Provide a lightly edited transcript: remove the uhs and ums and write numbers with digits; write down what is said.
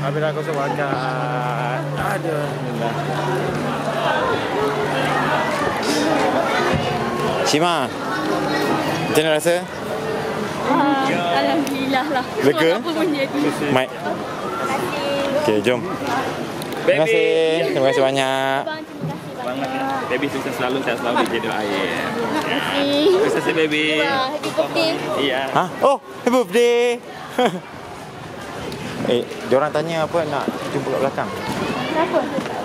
Habis aku semangat. Aduh, gila. Shima, macam mana rasa? Alhamdulillah lah. Lega? Apa pun jadi. Mike. Okay, jom. Terima kasih. Terima kasih banyak. Baby sukses selalu, saya selalu jadi doain. Terima kasih. Terima kasih, baby. Happy birthday. Iya. Hah? Oh, happy birthday. Diorang tanya apa nak jumpa kat belakang. Kenapa?